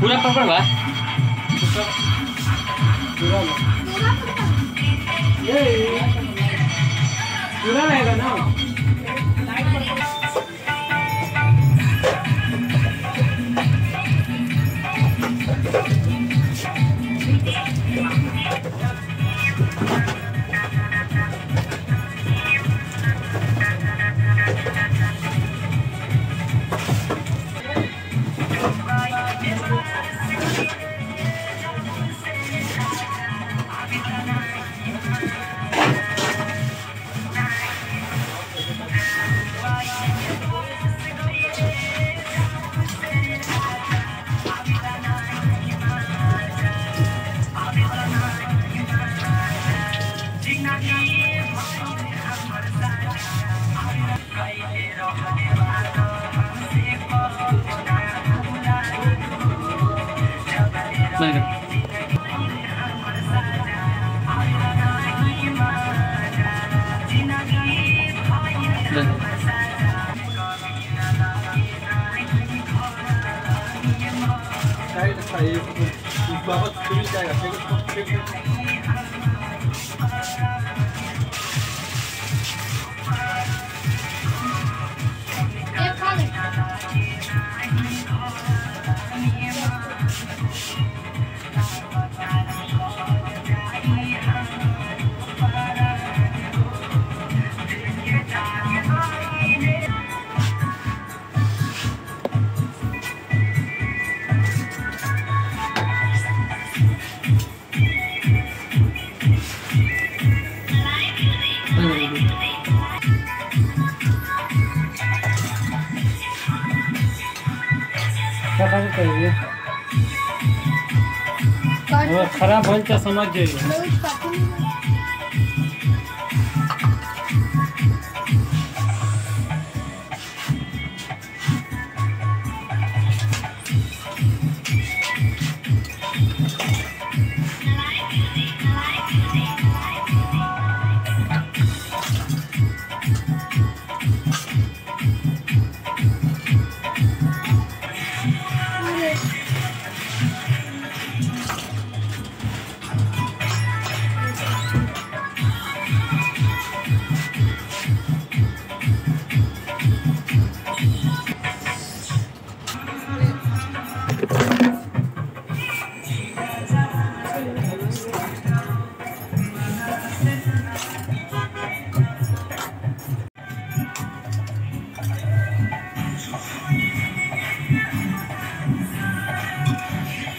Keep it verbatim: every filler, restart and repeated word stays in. पूरा पकड़ भाई पूरा ये पूरा रहेगा ना खराब हो समझ जाइए।